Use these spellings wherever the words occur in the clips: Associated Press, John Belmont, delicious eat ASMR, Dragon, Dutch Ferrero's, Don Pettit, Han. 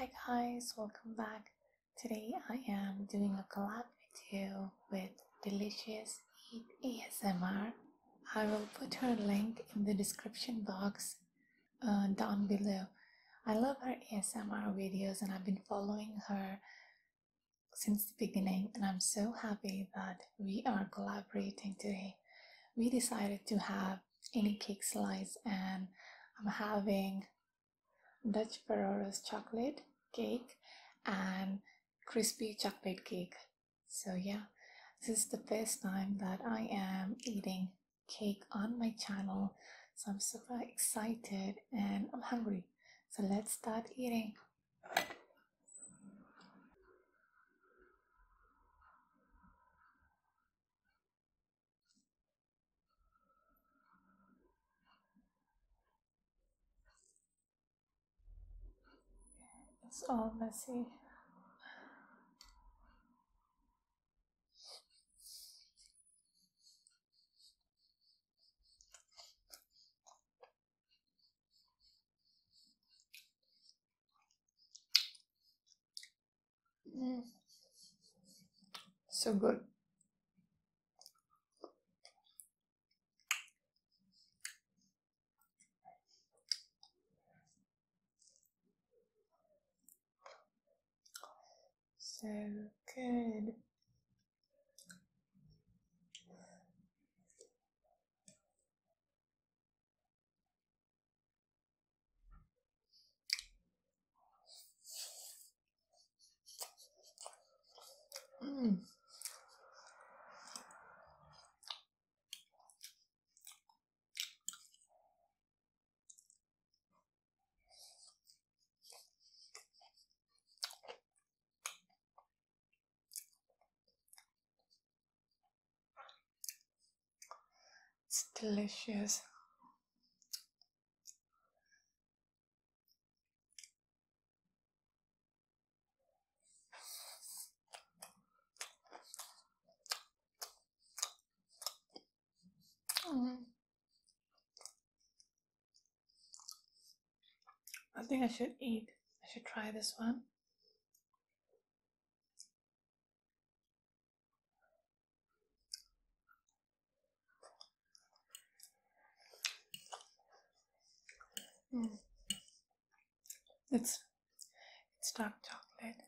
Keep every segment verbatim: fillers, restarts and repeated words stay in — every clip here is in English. Hi guys, welcome back. Today I am doing a collab video with Delicious Eat A S M R. I will put her link in the description box uh, down below. I love her A S M R videos and I've been following her since the beginning, and I'm so happy that we are collaborating today. We decided to have any cake slice, and I'm having Dutch Ferrero's chocolate cake and crispy chocolate cake. So yeah, this is the first time that I am eating cake on my channel, so I'm super excited and I'm hungry, so let's start eating. It's all messy. Mm. So good. So good. Mm. It's delicious. Mm. I think I should eat. I should try this one. Mm. It's it's dark chocolate.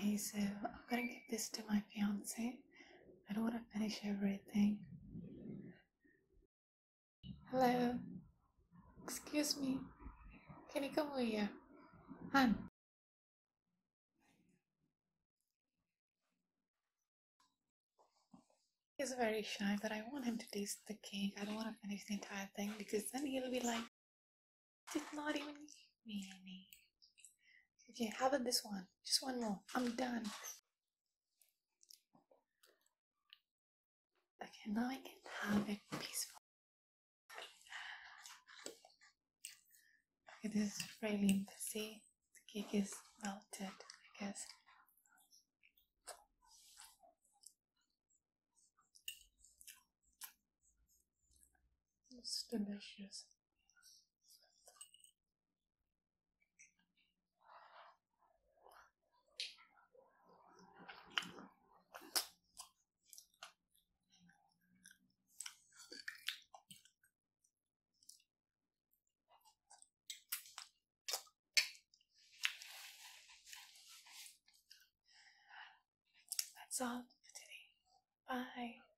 Okay, so I'm gonna give this to my fiance. I don't want to finish everything. Hello. Excuse me. Can you come over here? Han. He's very shy, but I want him to taste the cake. I don't want to finish the entire thing because then he'll be like, did not even give me any. Okay, how about this one? Just one more. I'm done. Okay, now I can have it peaceful. Okay, this is really messy. The cake is melted, I guess. It's delicious. That's all for today. Bye.